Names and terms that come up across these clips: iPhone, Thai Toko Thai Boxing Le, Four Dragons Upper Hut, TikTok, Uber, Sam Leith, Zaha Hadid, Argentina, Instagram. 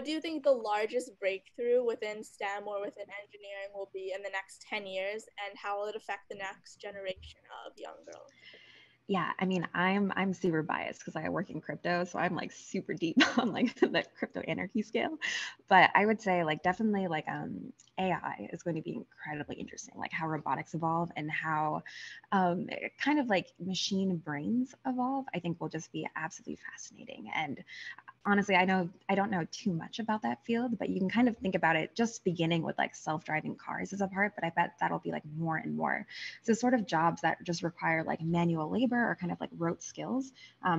what do you think the largest breakthrough within STEM or within engineering will be in the next 10 years, and how will it affect the next generation of young girls? Yeah, I mean, I'm super biased because I work in crypto, so I'm like super deep on like the crypto anarchy scale. But I would say like definitely like AI is going to be incredibly interesting, like how robotics evolve and how kind of like machine brains evolve. I think will just be absolutely fascinating. And honestly, I don't know too much about that field, but you can kind of think about it just beginning with like self-driving cars as a part. But I bet that'll be like more and more. So sort of jobs that just require like manual labor or kind of like rote skills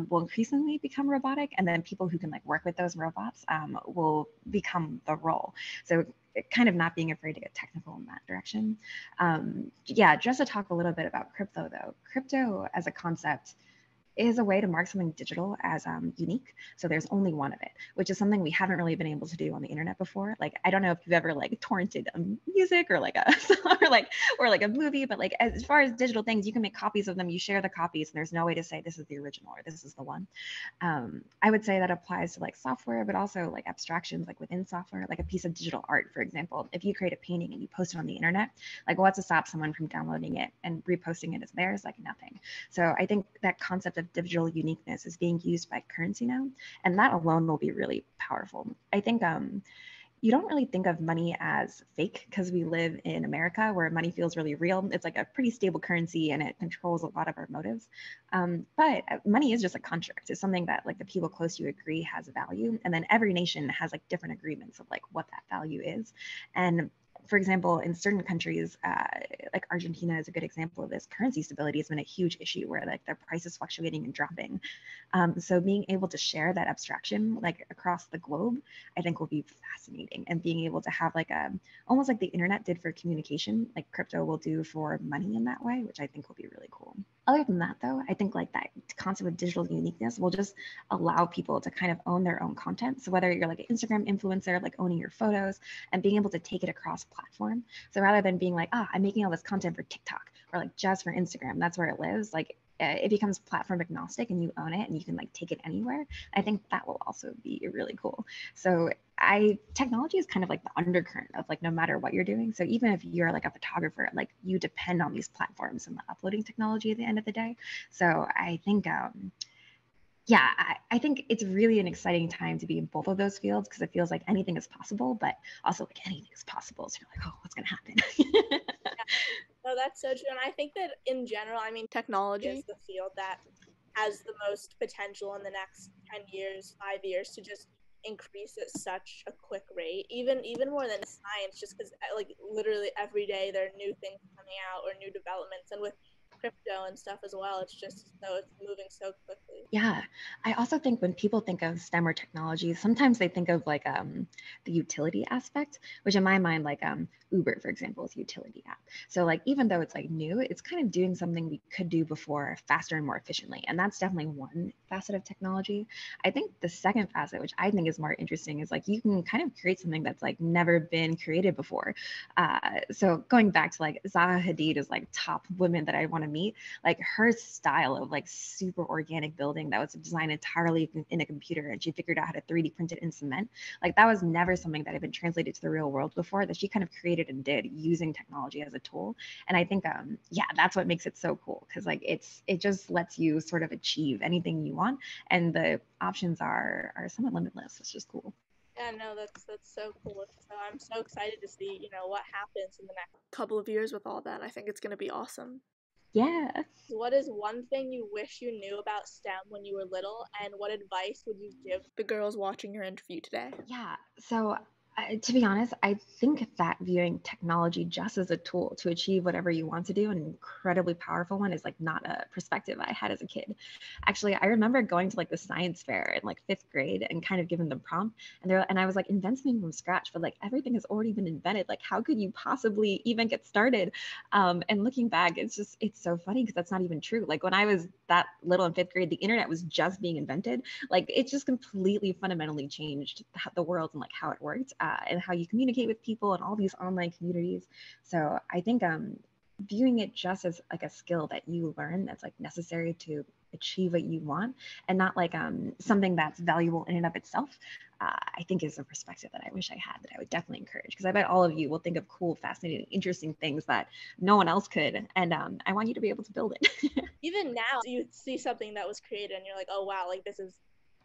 will increasingly become robotic, and then people who can like work with those robots will become the role. So kind of not being afraid to get technical in that direction. Yeah, just to talk a little bit about crypto though. Crypto as a concept is a way to mark something digital as unique. So there's only one of it, which is something we haven't really been able to do on the internet before. Like, I don't know if you've ever like torrented music or like a or like a movie, but like as far as digital things, you can make copies of them, you share the copies, and there's no way to say this is the original or this is the one. I would say that applies to like software, but also like abstractions like within software, like a piece of digital art, for example. If you create a painting and you post it on the internet, like what's to stop someone from downloading it and reposting it as theirs? Like nothing. So I think that concept of digital uniqueness is being used by currency now, and that alone will be really powerful. I think you don't really think of money as fake because we live in America where money feels really real. It's like a pretty stable currency and it controls a lot of our motives. But money is just a contract. It's something that like the people close to you agree has value, and then every nation has like different agreements of like what that value is. And for example, in certain countries, like Argentina is a good example of this, currency stability has been a huge issue where like their price is fluctuating and dropping. So being able to share that abstraction like across the globe, I think will be fascinating, and being able to have like a, almost like the internet did for communication, like crypto will do for money in that way, which I think will be really cool. Other than that though, I think like that concept of digital uniqueness will just allow people to kind of own their own content. So whether you're like an Instagram influencer, like owning your photos and being able to take it across platform. So rather than being like, ah, I'm making all this content for TikTok or like just for Instagram, that's where it lives. Like it becomes platform agnostic and you own it and you can like take it anywhere. I think that will also be really cool. So technology is kind of like the undercurrent of like no matter what you're doing. So even if you're like a photographer, like you depend on these platforms and the uploading technology at the end of the day. So I think, yeah, I think it's really an exciting time to be in both of those fields because it feels like anything is possible, but also like anything is possible. So you're like, oh, what's going to happen? Yeah. No, that's so true. And I think that in general, I mean, technology is the field that has the most potential in the next 10 years, 5 years to just increase at such a quick rate, even more than science, just because like literally every day there are new things coming out or new developments. And with crypto and stuff as well, it's just so it's moving so quickly. Yeah, I also think when people think of STEM or technology, sometimes they think of like the utility aspect, which in my mind, like Uber, for example, is a utility app. So like even though it's like new, it's kind of doing something we could do before faster and more efficiently, and that's definitely one facet of technology. I think the second facet, which I think is more interesting, is like you can kind of create something that's like never been created before. So going back to like Zaha Hadid is like top women that I want to meet, like her style of like super organic building that was designed entirely in a computer, and she figured out how to 3D print it in cement. Like that was never something that had been translated to the real world before, that she kind of created and did using technology as a tool. And I think, yeah, that's what makes it so cool, because like it just lets you sort of achieve anything you want, and the options are somewhat limitless, which is cool. Yeah, no, that's so cool. So I'm so excited to see, you know, what happens in the next couple of years with all that. I think it's going to be awesome. Yeah. What is one thing you wish you knew about STEM when you were little, and what advice would you give the girls watching your interview today? Yeah, so to be honest, I think that viewing technology just as a tool to achieve whatever you want to do, an incredibly powerful one, is like not a perspective I had as a kid. Actually, I remember going to like the science fair in like 5th grade and kind of giving them prompt, and I was like, invent something from scratch, but like everything has already been invented. Like how could you possibly even get started? And looking back, it's so funny because that's not even true. Like when I was that little in 5th grade, the internet was just being invented. Like it just completely fundamentally changed the world and like how it worked. And how you communicate with people and all these online communities. So I think viewing it just as like a skill that you learn that's like necessary to achieve what you want, and not like something that's valuable in and of itself, I think is a perspective that I wish I had, that I would definitely encourage, because I bet all of you will think of cool, fascinating, interesting things that no one else could, and I want you to be able to build it. Even now, you see something that was created and you're like, oh wow, like this is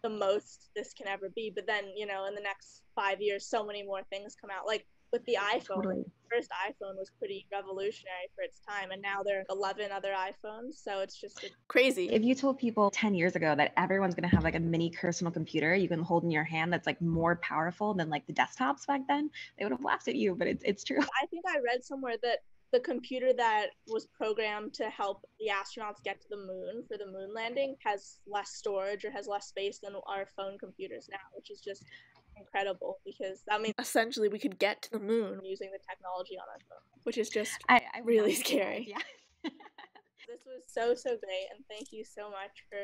the most this can ever be, but then, you know, in the next 5 years so many more things come out, like with the iPhone. Totally. The first iPhone was pretty revolutionary for its time, and now there are 11 other iPhones, so it's just crazy. If you told people 10 years ago that everyone's going to have like a mini personal computer you can hold in your hand that's like more powerful than like the desktops back then, they would have laughed at you, but it's true. I think I read somewhere that the computer that was programmed to help the astronauts get to the moon for the moon landing has less storage or has less space than our phone computers now, which is just incredible, because that means essentially we could get to the moon using the technology on our phone, which is just I really scary. Yeah. This was so great, and thank you so much for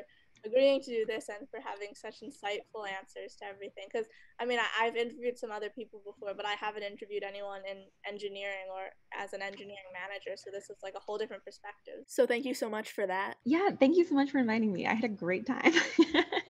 agreeing to do this and for having such insightful answers to everything, because I mean I've interviewed some other people before, but I haven't interviewed anyone in engineering or as an engineering manager, so this is like a whole different perspective. So thank you so much for that. Yeah, thank you so much for inviting me. I had a great time.